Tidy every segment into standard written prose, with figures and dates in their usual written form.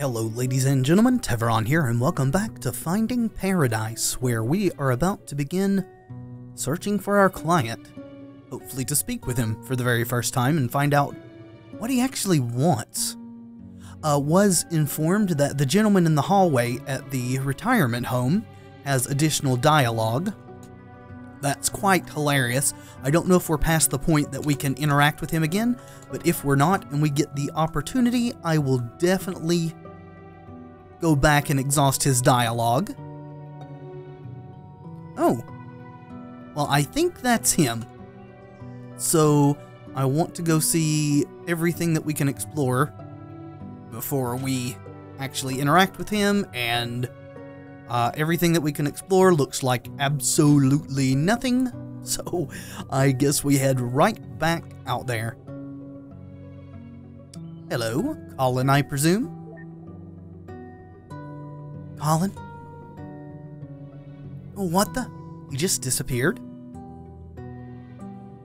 Hello ladies and gentlemen, Tevaron here, and welcome back to Finding Paradise, where we are about to begin searching for our client, hopefully to speak with him for the very first time and find out what he actually wants. Was informed that the gentleman in the hallway at the retirement home has additional dialogue. That's quite hilarious. I don't know if we're past the point that we can interact with him again, but if we're not and we get the opportunity, I will definitely go back and exhaust his dialogue. Oh. Well, I think that's him. So, I want to go see everything that we can explore before we actually interact with him, and everything that we can explore looks like absolutely nothing. So, I guess we head right back out there. Hello, Colin, I presume? Colin? Oh, what the? You just disappeared?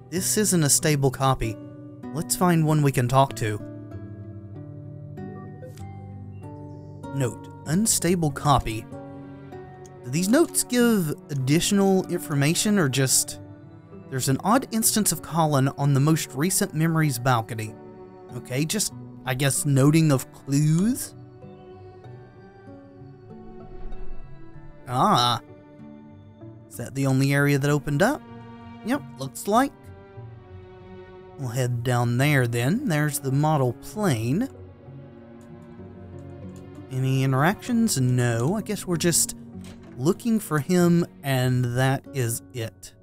This isn't a stable copy. Let's find one we can talk to. Note, unstable copy. Do these notes give additional information, or just... There's an odd instance of Colin on the most recent memories balcony. Okay, just, I guess, noting of clues? Ah. Is that the only area that opened up? Yep, looks like. We'll head down there then. There's the model plane. Any interactions? No. I guess we're just looking for him, and that is it.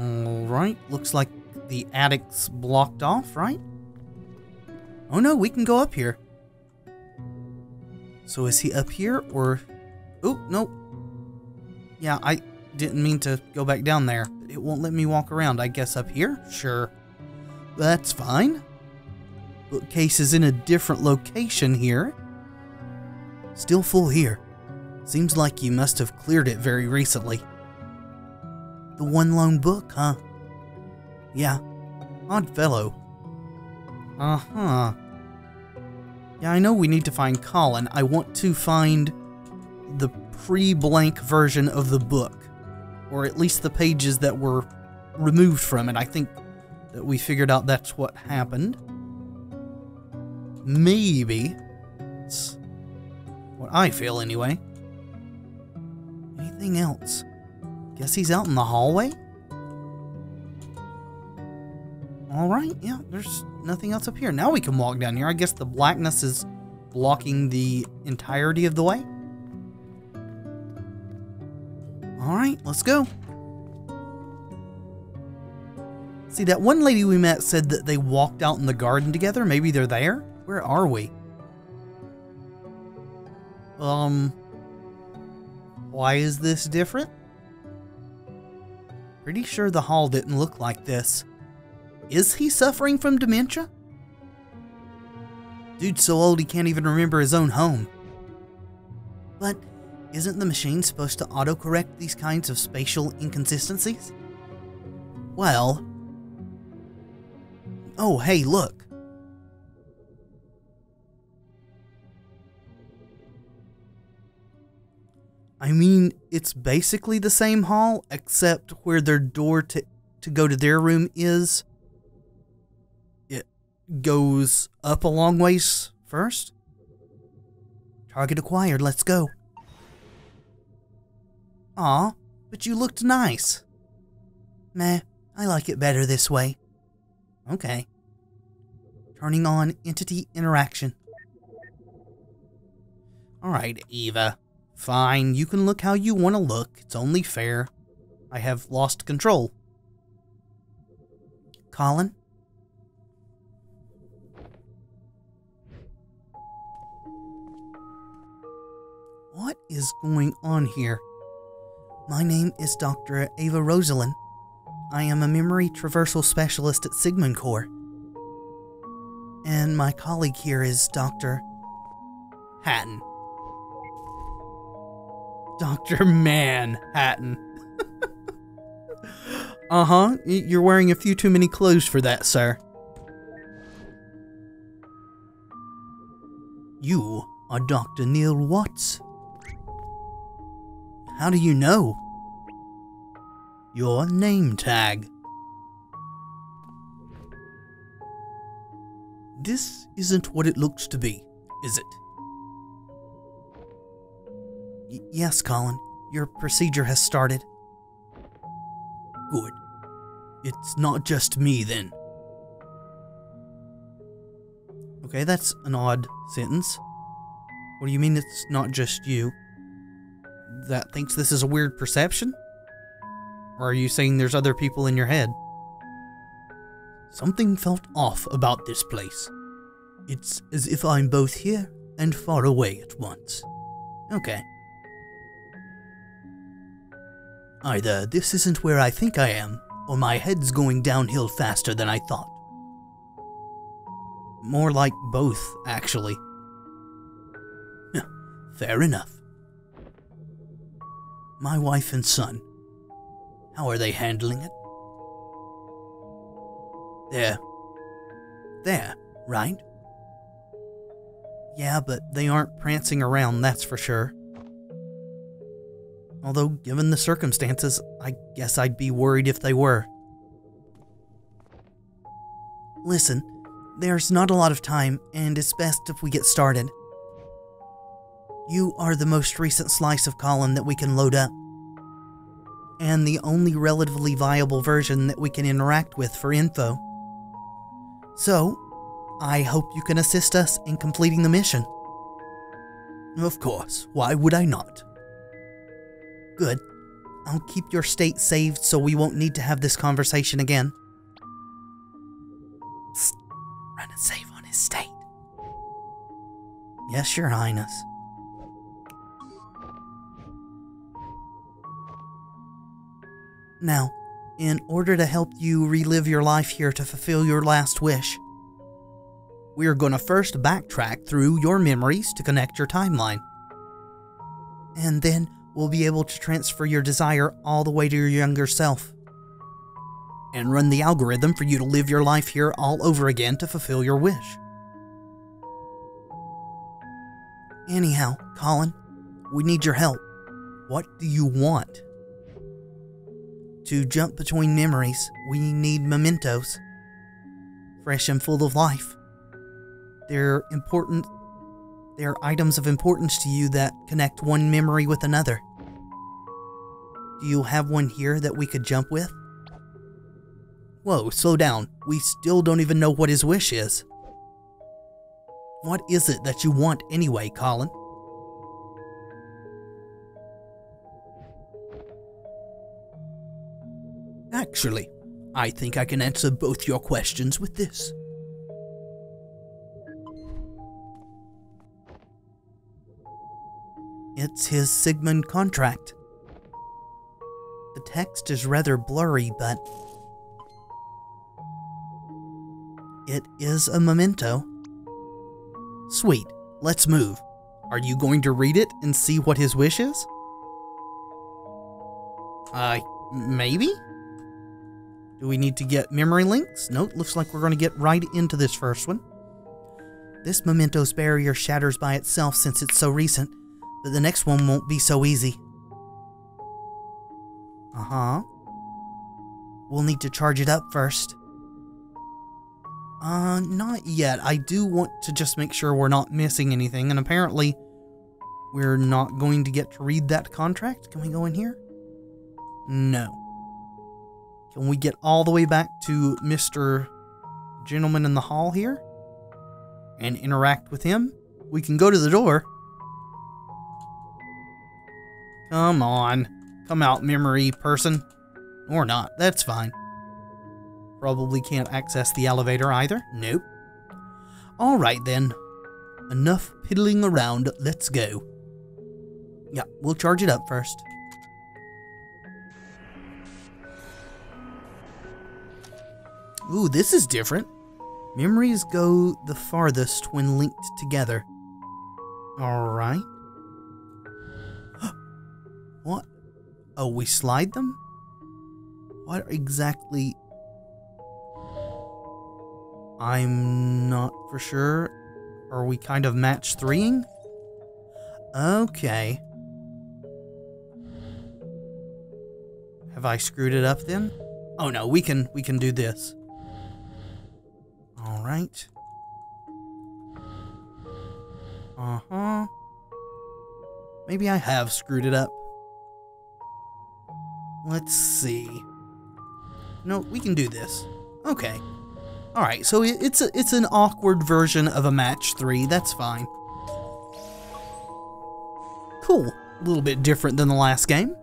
Alright, looks like the attic's blocked off, right? Oh no, we can go up here. So is he up here, or... Oh, no. Yeah, I didn't mean to go back down there. It won't let me walk around. I guess up here? Sure. That's fine. Bookcase is in a different location here. Still full here. Seems like you must have cleared it very recently. The one lone book, huh? Yeah. Odd fellow. Uh-huh. Yeah, I know we need to find Colin. I want to find the pre-blank version of the book, or at least the pages that were removed from it. I think that we figured out that's what happened. Maybe. It's what I feel anyway. Anything else? Guess he's out in the hallway? Alright, yeah, there's nothing else up here. Now we can walk down here. I guess the blackness is blocking the entirety of the way. Alright, let's go. See, that one lady we met said that they walked out in the garden together. Maybe they're there? Where are we? Why is this different? Pretty sure the hall didn't look like this. Is he suffering from dementia? Dude's so old he can't even remember his own home. But isn't the machine supposed to autocorrect these kinds of spatial inconsistencies? Well... Oh, hey, look! I mean, it's basically the same hall, except where their door to go to their room is... It goes up a long ways first. Target acquired, let's go. Aw, but you looked nice. Meh, I like it better this way. Okay. Turning on entity interaction. Alright, Eva. Fine, you can look how you want to look. It's only fair. I have lost control. Colin? What is going on here? My name is Dr. Eva Rosalene. I am a memory traversal specialist at Sigmund Corps. And my colleague here is Dr. Hatton. Dr. Man Hatton. You're wearing a few too many clothes for that, sir. You are Dr. Neil Watts. How do you know? Your name tag. This isn't what it looks to be, is it? Yes, Colin. Your procedure has started. Good. It's not just me, then. Okay, that's an odd sentence. What do you mean it's not just you? That thinks this is a weird perception? Or are you saying there's other people in your head? Something felt off about this place. It's as if I'm both here and far away at once. Okay. Either this isn't where I think I am, or my head's going downhill faster than I thought. More like both, actually. Fair enough. My wife and son. How are they handling it? There, right? Yeah, but they aren't prancing around, that's for sure. Although, given the circumstances, I guess I'd be worried if they were. Listen, there's not a lot of time, and it's best if we get started. You are the most recent slice of Colin that we can load up, and the only relatively viable version that we can interact with for info. So, I hope you can assist us in completing the mission. Of course, why would I not? Good. I'll keep your state saved so we won't need to have this conversation again. Psst. Run a save on his state. Yes, Your Highness. Now, in order to help you relive your life here to fulfill your last wish, we are going to first backtrack through your memories to connect your timeline. And then we'll be able to transfer your desire all the way to your younger self. And run the algorithm for you to live your life here all over again to fulfill your wish. Anyhow, Colin, we need your help. What do you want? To jump between memories, we need mementos. Fresh and full of life. They are items of importance to you that connect one memory with another. Do you have one here that we could jump with? Whoa, slow down. We still don't even know what his wish is. What is it that you want anyway, Colin? Actually, I think I can answer both your questions with this. It's his Sigmund contract. The text is rather blurry, but it is a memento. Sweet, let's move. Are you going to read it and see what his wish is? Maybe? Do we need to get memory links? Nope, looks like we're going to get right into this first one. This memento's barrier shatters by itself since it's so recent, but the next one won't be so easy. Uh-huh. We'll need to charge it up first. Not yet. I do want to just make sure we're not missing anything, and apparently we're not going to get to read that contract. Can we go in here? No. Can we get all the way back to Mr. Gentleman in the hall here and interact with him? We can go to the door. Come on. Come out, memory person. Or not. That's fine. Probably can't access the elevator either. Nope. Alright then. Enough piddling around. Let's go. Yeah, we'll charge it up first. Ooh, this is different. Memories go the farthest when linked together. Alright. What? Oh, we slide them? What exactly? I'm not for sure. Are we kind of match threeing? Okay. Have I screwed it up then? Oh no, we can do this. All right. Uh-huh. Maybe I have screwed it up. Let's see. No, we can do this. Okay. All right, so it's an awkward version of a match three. That's fine. Cool. A little bit different than the last game.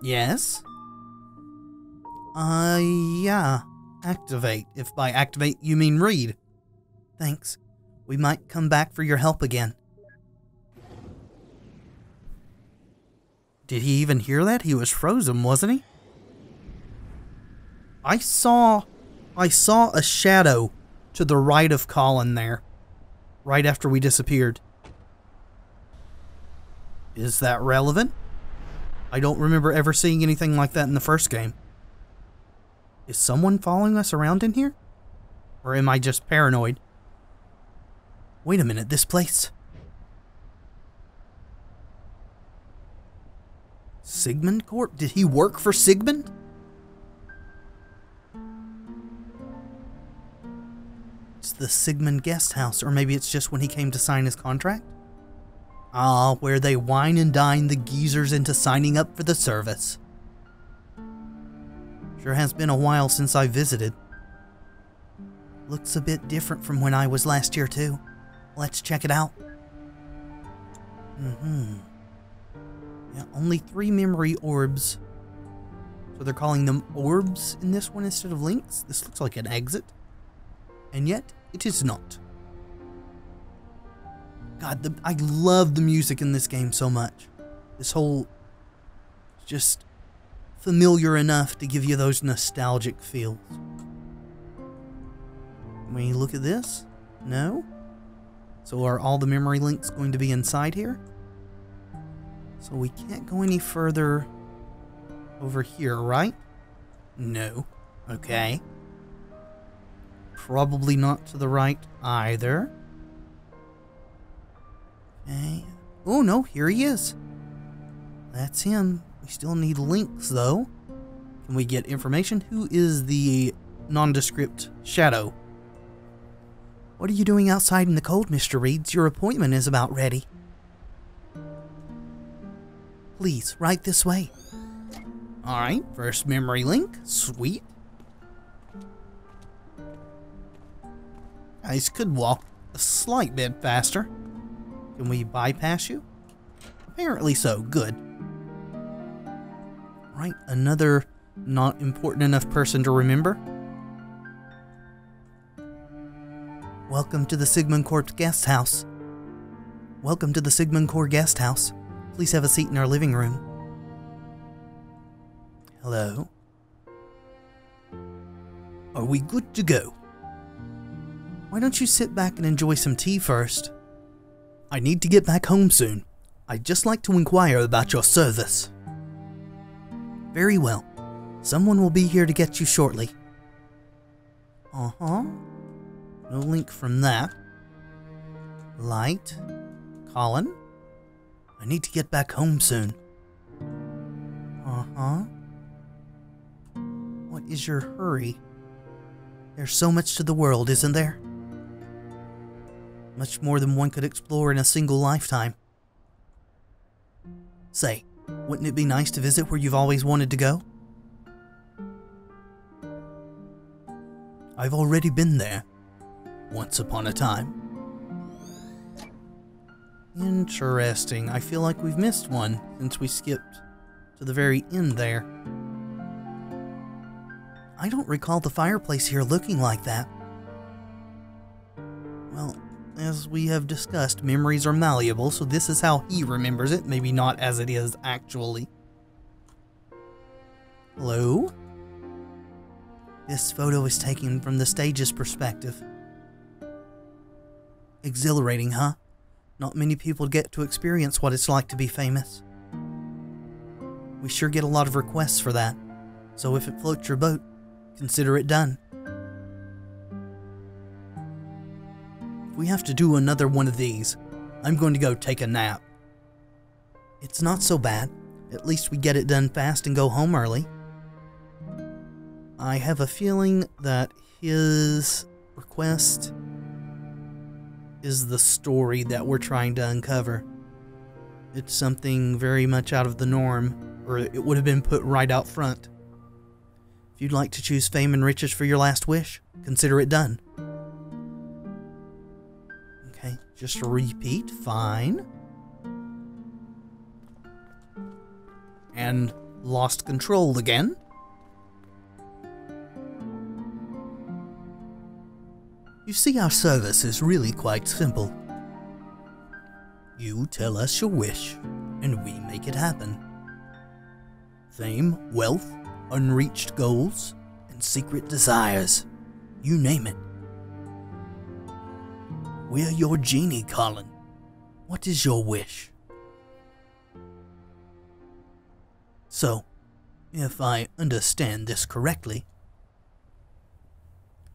Yes. Yeah. Activate. If by activate you mean read. Thanks. We might come back for your help again. Did he even hear that? He was frozen, wasn't he? I saw a shadow to the right of Colin there, right after we disappeared. Is that relevant? I don't remember ever seeing anything like that in the first game. Is someone following us around in here? Or am I just paranoid? Wait a minute, this place. Sigmund Corps? Did he work for Sigmund? It's the Sigmund guest house, or maybe it's just when he came to sign his contract? Ah, where they wine and dine the geezers into signing up for the service. Sure has been a while since I visited. Looks a bit different from when I was last here too. Let's check it out. Mm-hmm. Yeah, only 3 memory orbs. So they're calling them orbs in this one instead of links? This looks like an exit. And yet, it is not. God, I love the music in this game so much. This whole... just familiar enough to give you those nostalgic feels. Can we look at this? No? So are all the memory links going to be inside here? So we can't go any further over here, right? No. Okay. Probably not to the right either. Okay. Oh no, here he is. That's him. We still need links though. Can we get information? Who is the nondescript shadow? What are you doing outside in the cold, Mr. Reeds? Your appointment is about ready. Please, right this way. Alright, first memory link. Sweet. Guys could walk a slight bit faster. Can we bypass you? Apparently so. Good. Right, another not important enough person to remember. Welcome to the Sigmund Corps guest house. Welcome to the Sigmund Corps guest house. Please have a seat in our living room. Hello. Are we good to go? Why don't you sit back and enjoy some tea first? I need to get back home soon. I'd just like to inquire about your service. Very well. Someone will be here to get you shortly. Uh-huh. No link from that. Light. Colin. I need to get back home soon. Uh-huh. What is your hurry? There's so much to the world, isn't there? Much more than one could explore in a single lifetime. Say, wouldn't it be nice to visit where you've always wanted to go? I've already been there. Once upon a time. Interesting. I feel like we've missed one since we skipped to the very end there. I don't recall the fireplace here looking like that. Well, as we have discussed, memories are malleable, so this is how he remembers it. Maybe not as it is actually. Hello? This photo is taken from the stage's perspective. Exhilarating, huh? Not many people get to experience what it's like to be famous. We sure get a lot of requests for that, so if it floats your boat, consider it done. If we have to do another one of these, I'm going to go take a nap. It's not so bad. At least we get it done fast and go home early. I have a feeling that his request is the story that we're trying to uncover. It's something very much out of the norm, or it would have been put right out front. If you'd like to choose fame and riches for your last wish, consider it done. Okay, just repeat, fine. And lost control again. You see, our service is really quite simple. You tell us your wish, and we make it happen. Fame, wealth, unreached goals, and secret desires. You name it. We're your genie, Colin. What is your wish? So, if I understand this correctly,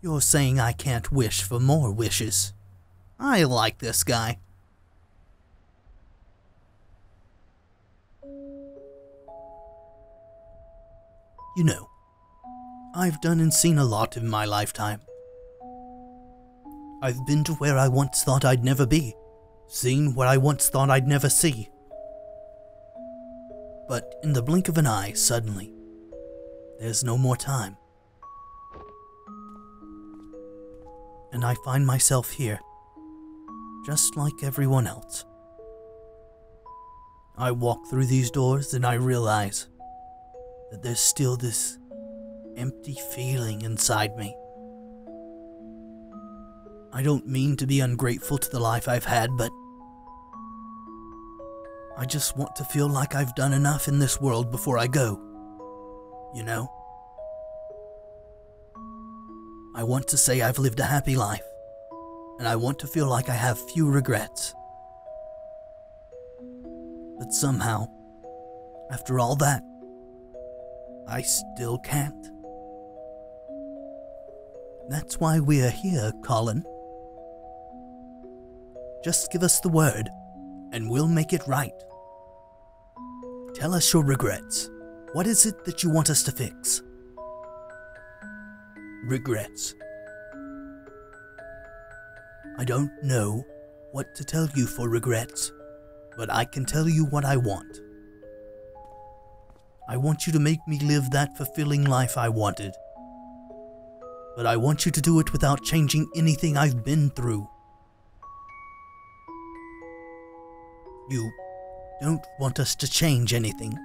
you're saying I can't wish for more wishes. I like this guy. You know, I've done and seen a lot in my lifetime. I've been to where I once thought I'd never be, seen what I once thought I'd never see. But in the blink of an eye, suddenly, there's no more time. And I find myself here, just like everyone else. I walk through these doors and I realize that there's still this empty feeling inside me. I don't mean to be ungrateful to the life I've had, but I just want to feel like I've done enough in this world before I go, you know? I want to say I've lived a happy life, and I want to feel like I have few regrets. But somehow, after all that, I still can't. That's why we're here, Colin. Just give us the word, and we'll make it right. Tell us your regrets. What is it that you want us to fix? Regrets. I don't know what to tell you for regrets, but I can tell you what I want. I want you to make me live that fulfilling life I wanted. But I want you to do it without changing anything I've been through. You don't want us to change anything.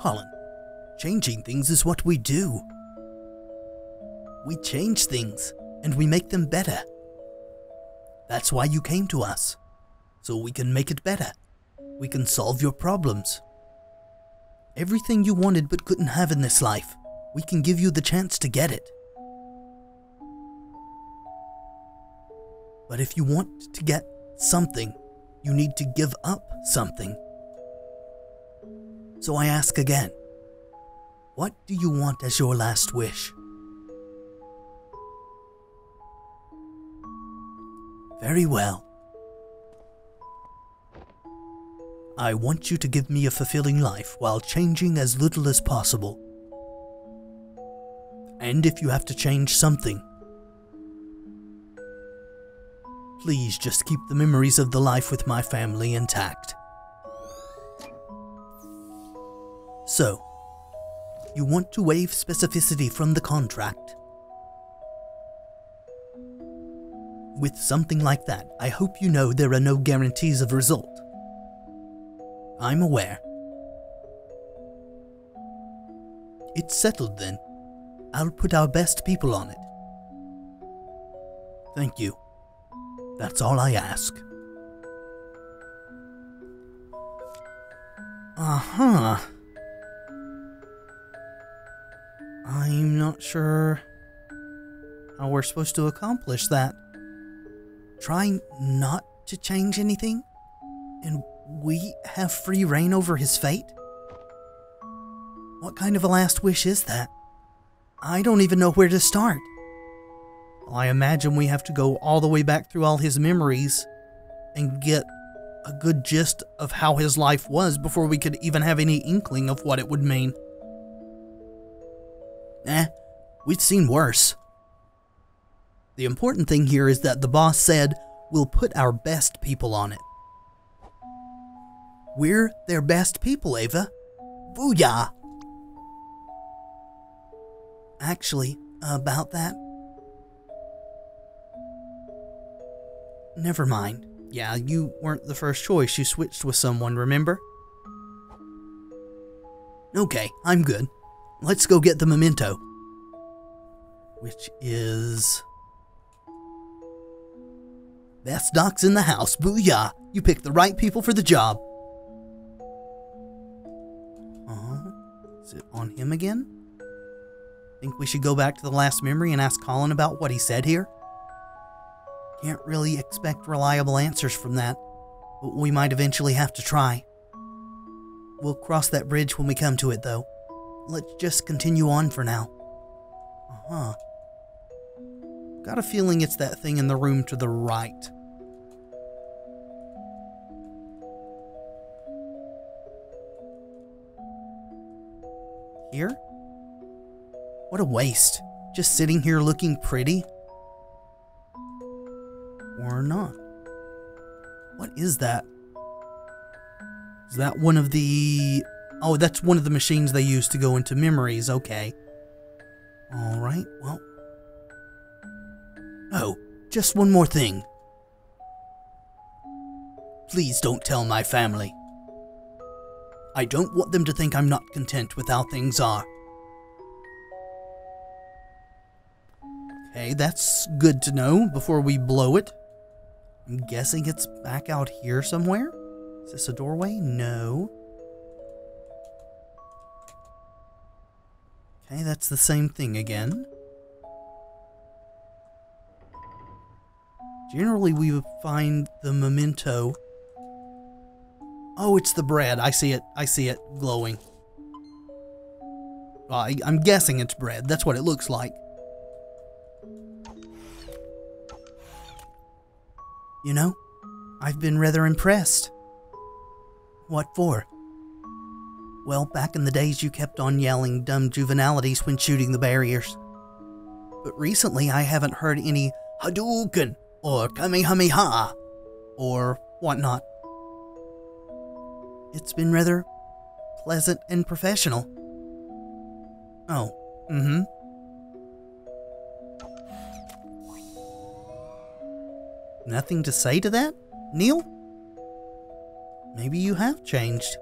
Colin, changing things is what we do. We change things, and we make them better. That's why you came to us, so we can make it better. We can solve your problems. Everything you wanted but couldn't have in this life, we can give you the chance to get it. But if you want to get something, you need to give up something. So I ask again, what do you want as your last wish? Very well. I want you to give me a fulfilling life while changing as little as possible. And if you have to change something, please just keep the memories of the life with my family intact. So, you want to waive specificity from the contract? With something like that, I hope you know there are no guarantees of result. I'm aware. It's settled then. I'll put our best people on it. Thank you. That's all I ask. Uh-huh. I'm not sure how we're supposed to accomplish that. Trying not to change anything? And we have free reign over his fate? What kind of a last wish is that? I don't even know where to start. I imagine we have to go all the way back through all his memories and get a good gist of how his life was before we could even have any inkling of what it would mean. We'd seen worse. The important thing here is that the boss said we'll put our best people on it. We're their best people, Eva. Booyah! Actually, about that... Never mind. Yeah, you weren't the first choice. You switched with someone, remember? Okay, I'm good. Let's go get the memento. Which is... Best docs in the house. Booyah! You picked the right people for the job. Is it on him again? Think we should go back to the last memory and ask Colin about what he said here? Can't really expect reliable answers from that, but we might eventually have to try. We'll cross that bridge when we come to it, though. Let's just continue on for now. Got a feeling it's that thing in the room to the right. Here? What a waste. Just sitting here looking pretty. Or not. What is that? Is that one of the... Oh, that's one of the machines they use to go into memories. Okay. Alright, well... Oh, just one more thing. Please don't tell my family. I don't want them to think I'm not content with how things are. Okay, that's good to know before we blow it. I'm guessing it's back out here somewhere? Is this a doorway? No. Okay, that's the same thing again. Generally, we would find the memento. Oh, it's the bread. I see it. I see it glowing. Well, I'm guessing it's bread. That's what it looks like. You know, I've been rather impressed. What for? Well, back in the days you kept on yelling dumb juvenilities when shooting the barriers. But recently I haven't heard any Hadouken or Kamehameha or whatnot. It's been rather pleasant and professional. Oh, Nothing to say to that, Neil? Maybe you have changed.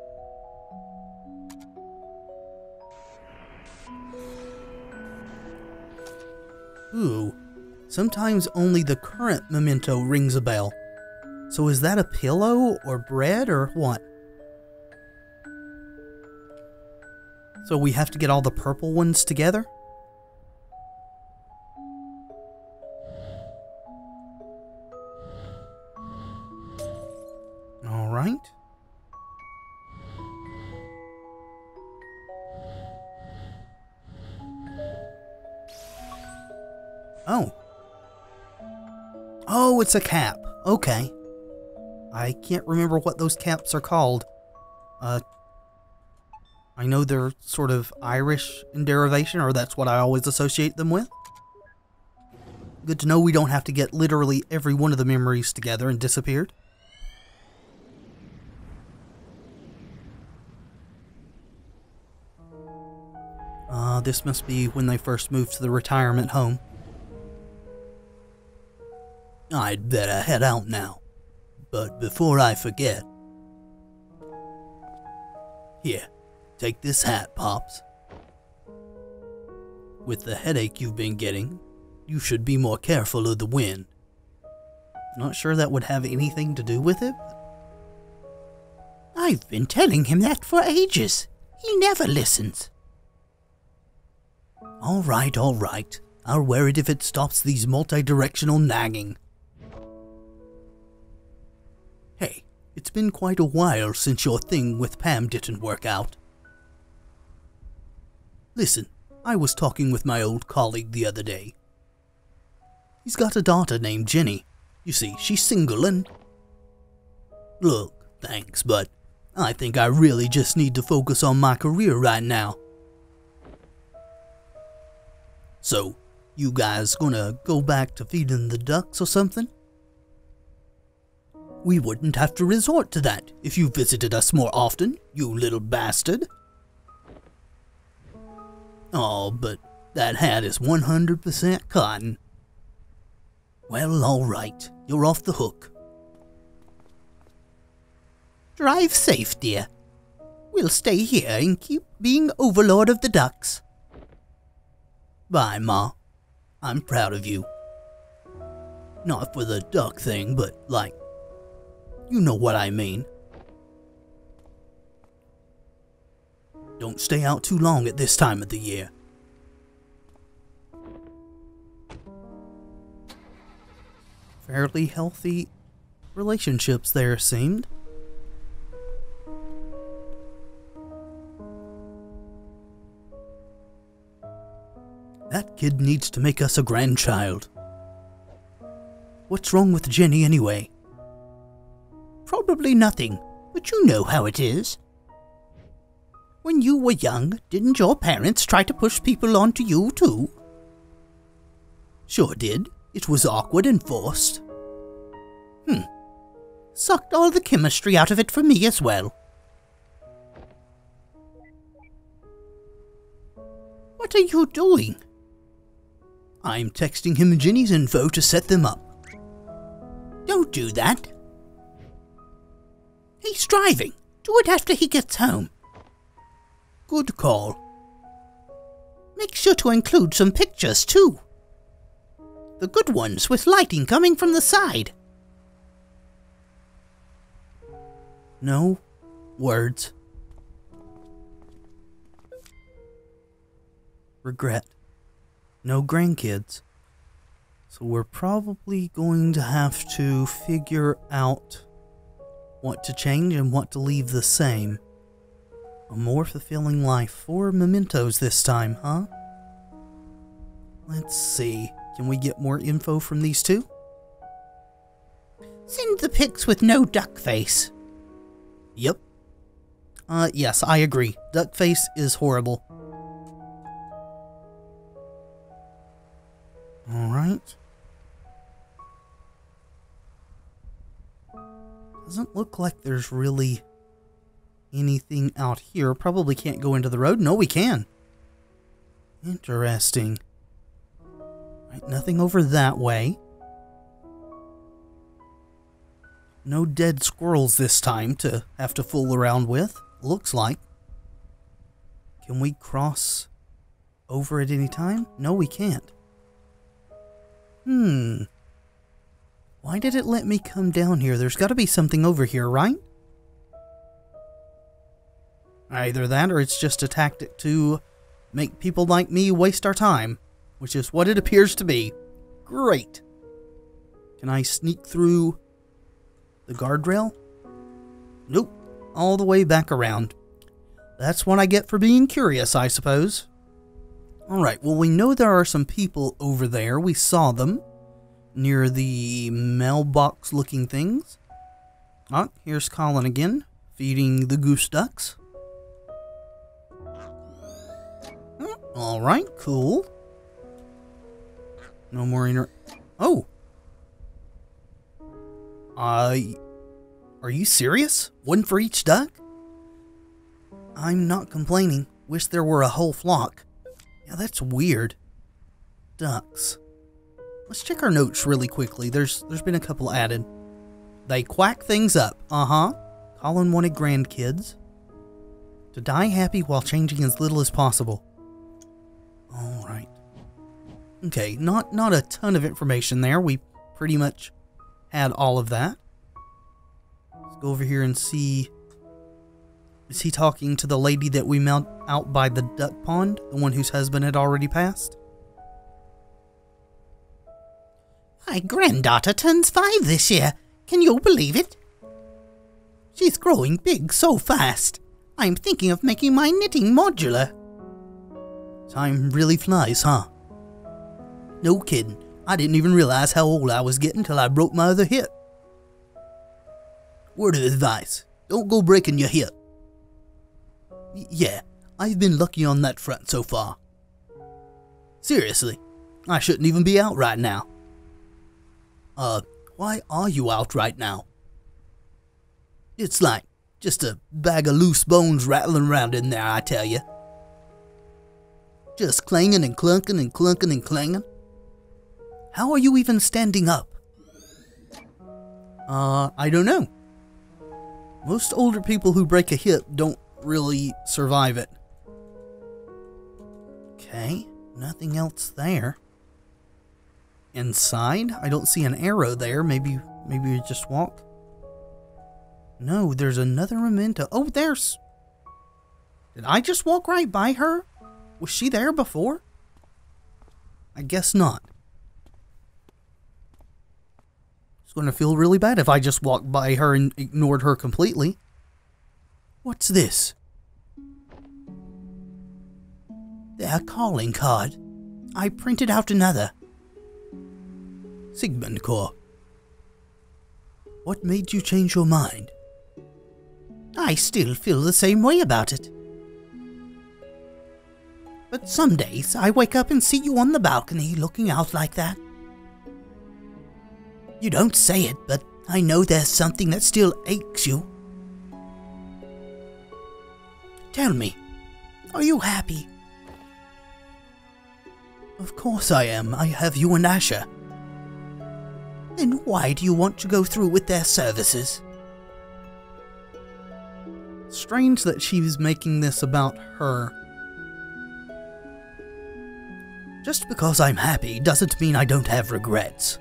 Ooh, sometimes only the current memento rings a bell. So is that a pillow or bread or what? So we have to get all the purple ones together? Alright. Oh. Oh, it's a cap. Okay. I can't remember what those caps are called. I know they're sort of Irish in derivation, or that's what I always associate them with. Good to know we don't have to get literally every one of the memories together and disappeared. This must be when they first moved to the retirement home. I'd better head out now, but before I forget... Here. Take this hat, Pops. With the headache you've been getting, you should be more careful of the wind. Not sure that would have anything to do with it. I've been telling him that for ages. He never listens. Alright, alright. I'll wear it if it stops these multi-directional nagging. Hey, it's been quite a while since your thing with Pam didn't work out. Listen, I was talking with my old colleague the other day. He's got a daughter named Jenny. You see, she's single and... Look, thanks, but I think I really just need to focus on my career right now. So, you guys gonna go back to feeding the ducks or something? We wouldn't have to resort to that if you visited us more often, you little bastard. Oh, but that hat is 100% cotton. Well, alright, you're off the hook. Drive safe, dear. We'll stay here and keep being overlord of the ducks. Bye, Ma. I'm proud of you. Not for the duck thing, but, like, you know what I mean. Don't stay out too long at this time of the year. Fairly healthy relationships there seemed. That kid needs to make us a grandchild. What's wrong with Jenny anyway? Probably nothing, but you know how it is. When you were young, didn't your parents try to push people onto you too? Sure did. It was awkward and forced. Sucked all the chemistry out of it for me as well. What are you doing? I'm texting him Ginny's info to set them up. Don't do that. He's driving. Do it after he gets home. Good call. Make sure to include some pictures too. The good ones with lighting coming from the side. No words. Regret. No grandkids. So we're probably going to have to figure out what to change and what to leave the same. A more fulfilling life for mementos this time, huh? Let's see. Can we get more info from these two? Send the pics with no duck face. Yep. Yes, I agree. Duck face is horrible. Alright. Doesn't look like there's really anything out here. Probably can't go into the road. No, we can. Interesting. Right, nothing over that way. No dead squirrels this time to have to fool around with. Looks like. Can we cross over at any time? No, we can't. Why did it let me come down here? There's got to be something over here, right? Either that or it's just a tactic to make people like me waste our time, which is what it appears to be. Great. Can I sneak through the guardrail? Nope. All the way back around. That's what I get for being curious, I suppose. Alright, well, we know there are some people over there. We saw them near the mailbox looking things. Ah, here's Colin again, feeding the goose ducks. Alright, cool. No more Oh! Are you serious? One for each duck? I'm not complaining. Wish there were a whole flock. Yeah, that's weird. Ducks. Let's check our notes really quickly. There's been a couple added. They quack things up. Colin wanted grandkids. To die happy while changing as little as possible. Alright. Okay, not a ton of information there. We pretty much had all of that. Let's go over here and see... Is he talking to the lady that we met out by the duck pond? The one whose husband had already passed? My granddaughter turns 5 this year. Can you believe it? She's growing big so fast. I'm thinking of making my knitting modular. Time really flies, huh? No kidding. I didn't even realize how old I was getting till I broke my other hip. Word of advice, don't go breaking your hip. Yeah, I've been lucky on that front so far. Seriously, I shouldn't even be out right now. Why are you out right now? It's like just a bag of loose bones rattling around in there, I tell you. Just clanging and clunking and clunking and clanging. How are you even standing up? I don't know. Most older people who break a hip don't really survive it. Okay, nothing else there. Inside? I don't see an arrow there. Maybe we just walk? No, there's another memento. Oh, there's... Did I just walk right by her? Was she there before? I guess not. It's going to feel really bad if I just walked by her and ignored her completely. What's this? A calling card. I printed out another. Sigmund Corps. What made you change your mind? I still feel the same way about it. But some days I wake up and see you on the balcony looking out like that. You don't say it, but I know there's something that still aches you. Tell me, are you happy? Of course I am. I have you and Asher. Then why do you want to go through with their services? Strange that she's making this about her. Just because I'm happy doesn't mean I don't have regrets.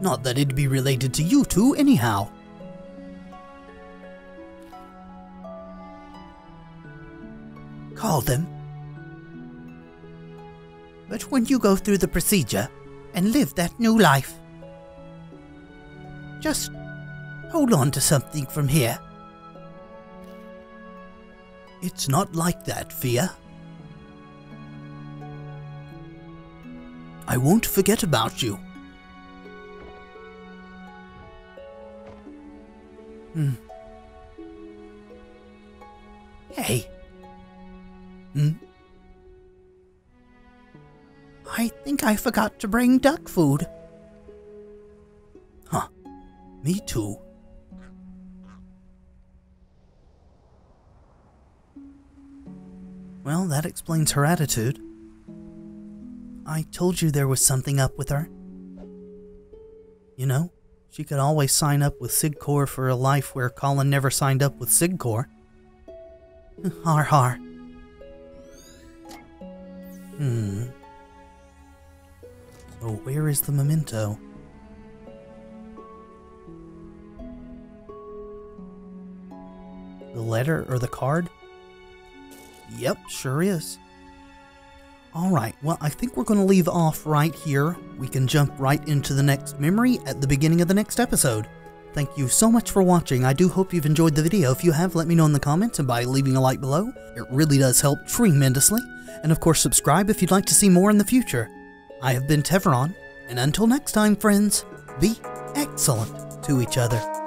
Not that it'd be related to you two anyhow. Call them. But when you go through the procedure and live that new life, just hold on to something from here. It's not like that, Fia. I won't forget about you. Hey. I think I forgot to bring duck food. Huh. Me too. Well, that explains her attitude. I told you there was something up with her. You know, she could always sign up with Sig Corps for a life where Colin never signed up with Sig Corps. Har har. Oh, where is the memento? The letter or the card? Yep, sure is. Alright, well, I think we're going to leave off right here. We can jump right into the next memory at the beginning of the next episode. Thank you so much for watching. I do hope you've enjoyed the video. If you have, let me know in the comments and by leaving a like below. It really does help tremendously. And of course, subscribe if you'd like to see more in the future. I have been Tevaron, and until next time, friends, be excellent to each other.